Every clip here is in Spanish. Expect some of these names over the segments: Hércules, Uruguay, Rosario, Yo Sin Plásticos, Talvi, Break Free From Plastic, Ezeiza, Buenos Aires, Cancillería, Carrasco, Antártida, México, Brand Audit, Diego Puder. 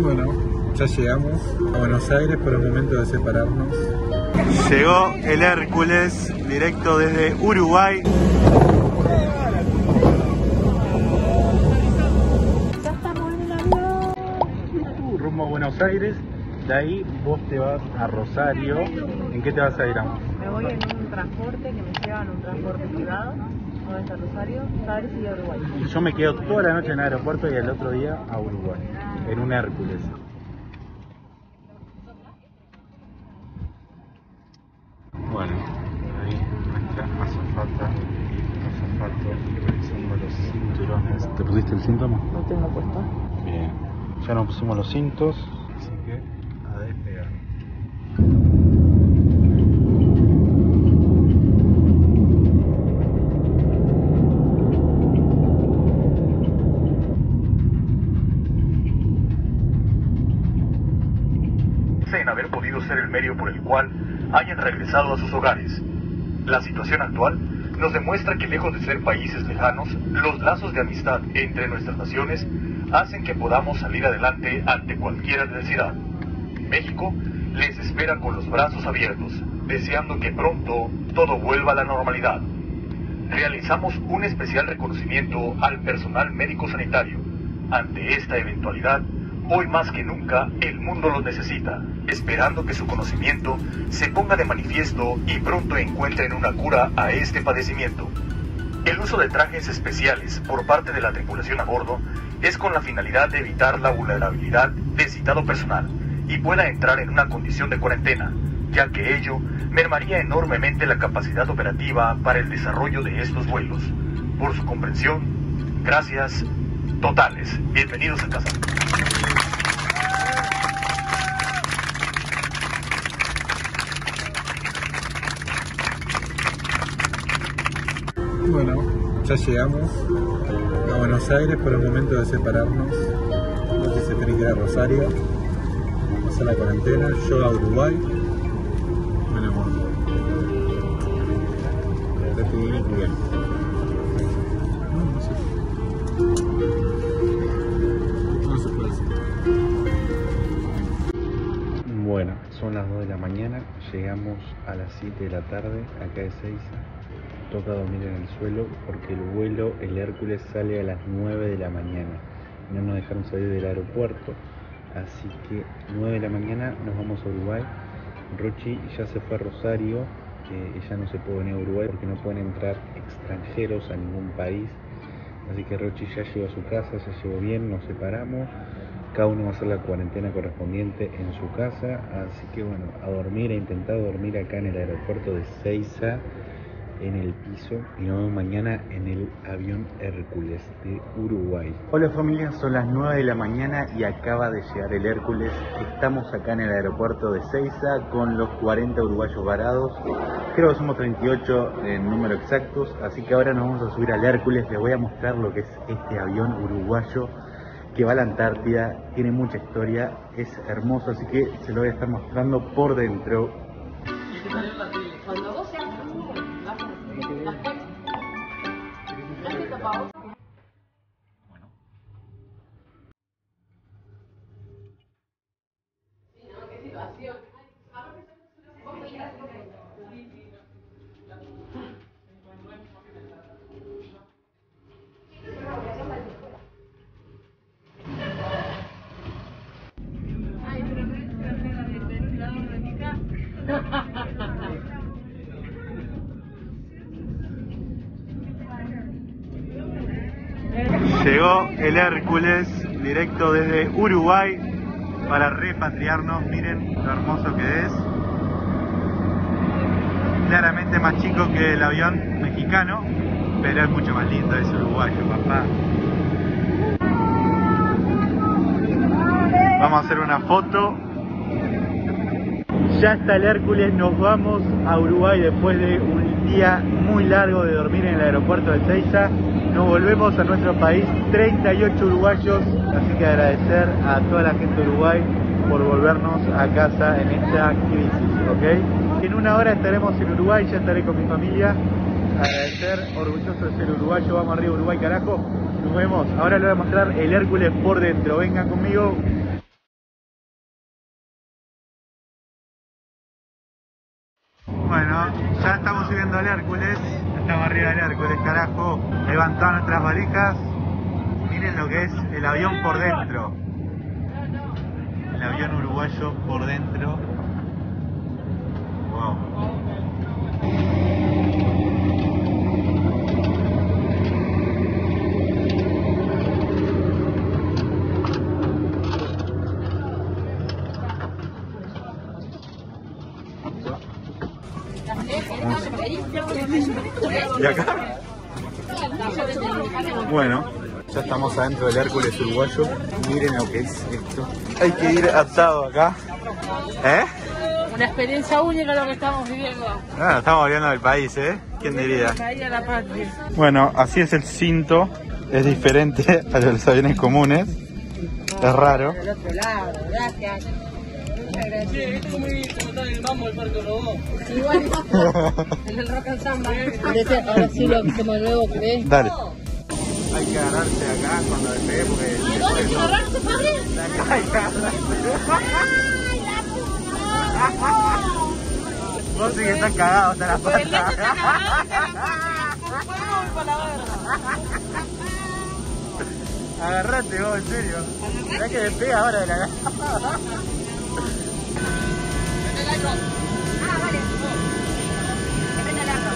Y bueno, ya llegamos a Buenos Aires, por el momento de separarnos. Llegó el Hércules, directo desde Uruguay. Ya estamos en el avión. Rumbo a Buenos Aires. De ahí vos te vas a Rosario. ¿En qué te vas a ir, amor? Me voy en un transporte que me llevan, un transporte privado. Me voy a Rosario, Talvi y a Uruguay. Y yo me quedo toda la noche en el aeropuerto y el otro día a Uruguay, en un Hércules. Bueno, ahí nuestra azafata revisando los cinturones. ¿Te pusiste el cinto? No tengo puesto. Bien, ya nos pusimos los cintos, así que a despegar. En haber podido ser el medio por el cual hayan regresado a sus hogares. La situación actual nos demuestra que, lejos de ser países lejanos, los lazos de amistad entre nuestras naciones hacen que podamos salir adelante ante cualquier adversidad. México les espera con los brazos abiertos, deseando que pronto todo vuelva a la normalidad. Realizamos un especial reconocimiento al personal médico sanitario. Ante esta eventualidad, hoy más que nunca, el mundo los necesita, esperando que su conocimiento se ponga de manifiesto y pronto encuentren una cura a este padecimiento. El uso de trajes especiales por parte de la tripulación a bordo es con la finalidad de evitar la vulnerabilidad de citado personal y pueda entrar en una condición de cuarentena, ya que ello mermaría enormemente la capacidad operativa para el desarrollo de estos vuelos. Por su comprensión, gracias totales. Bienvenidos a casa. Bueno, ya llegamos a Buenos Aires, por el momento de separarnos. No sé si se tiene que ir a Rosario, pasar la cuarentena, yo a Uruguay. Bueno, bien. Bueno, son las 2 de la mañana, llegamos a las 7 de la tarde acá de Ezeiza. Toca dormir en el suelo porque el vuelo, el Hércules, sale a las 9 de la mañana. No nos dejaron salir del aeropuerto, así que 9 de la mañana nos vamos a Uruguay. Rochi ya se fue a Rosario, ella no se puede venir a Uruguay porque no pueden entrar extranjeros a ningún país. Así que Rochi ya llegó a su casa, ya llegó bien, nos separamos. Cada uno va a hacer la cuarentena correspondiente en su casa, así que bueno, a dormir, a intentar dormir acá en el aeropuerto de Ezeiza, en el piso, y nos vemos mañana en el avión Hércules de Uruguay. Hola familia, son las 9 de la mañana y acaba de llegar el Hércules. Estamos acá en el aeropuerto de Ezeiza con los 40 uruguayos varados. Creo que somos 38 en número exactos, así que ahora nos vamos a subir al Hércules. Les voy a mostrar lo que es este avión uruguayo que va a la Antártida. Tiene mucha historia, es hermoso, así que se lo voy a estar mostrando por dentro. Llegó el Hércules directo desde Uruguay para repatriarnos. Miren lo hermoso que es. Claramente más chico que el avión mexicano, pero es mucho más lindo, es uruguayo, papá. Vamos a hacer una foto. Ya está el Hércules, nos vamos a Uruguay después de un día muy largo de dormir en el aeropuerto de Ezeiza. Nos volvemos a nuestro país, 38 uruguayos, así que agradecer a toda la gente de Uruguay por volvernos a casa en esta crisis, ¿ok? En una hora estaremos en Uruguay, ya estaré con mi familia. Agradecer, orgulloso de ser uruguayo, vamos arriba Uruguay, carajo. Nos vemos, ahora les voy a mostrar el Hércules por dentro, vengan conmigo. Bueno, ya estamos subiendo al Hércules, estamos arriba del Hércules, carajo, levantando nuestras valijas. Miren lo que es el avión por dentro. El avión uruguayo por dentro. Wow. ¿Y acá? Bueno, ya estamos adentro del Hércules uruguayo. Miren lo que es esto. Hay que ir atado acá. ¿Eh? Una experiencia única lo que estamos viviendo. Bueno, estamos viviendo del país, ¿eh? ¿Quién diría? Bueno, así es el cinto. Es diferente a los aviones comunes. Es raro. Gracias. Sí, esto es muy total el mambo del parque robó. Igual en el rock and samba. Ahora sí lo hacemos de nuevo, ¿crees? Dale. Hay que agarrarse acá cuando despegue porque... ¿Hay que agarrarse, padre? Hay que agarrarse. ¡Ay, la puta! Vos sí que estás cagado hasta la pata. Está cagado hasta la pata. Por la verga. Agarrate vos, en serio. Mirá que despega ahora de la gana. Ah, vale. Depende de la ropa.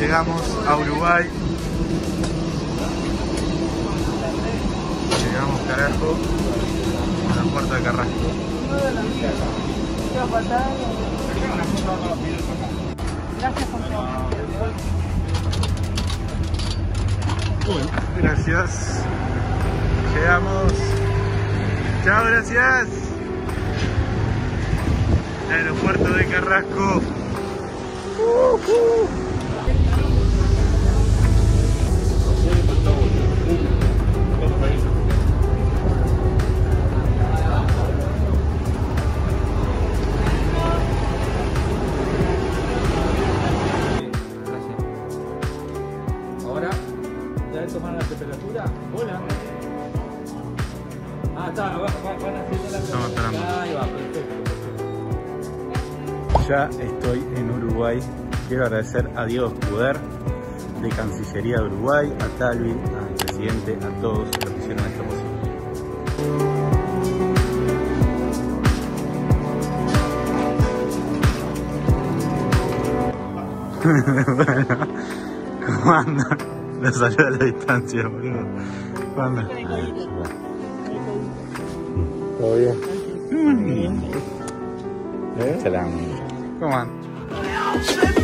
Llegamos a Uruguay. Llegamos, carajo, a la puerta de Carrasco. Gracias por todo. Gracias. Llegamos. Chao, gracias. El aeropuerto de Carrasco. Ya estoy en Uruguay. Quiero agradecer a Diego Puder de Cancillería de Uruguay, a Talvi, al presidente, a todos los que hicieron esto posible. Bueno, ¿cómo andan? La salió a la distancia, boludo. ¿Cómo andan? ¿Todo bien? Muy bien. Salam. ¿Cómo van?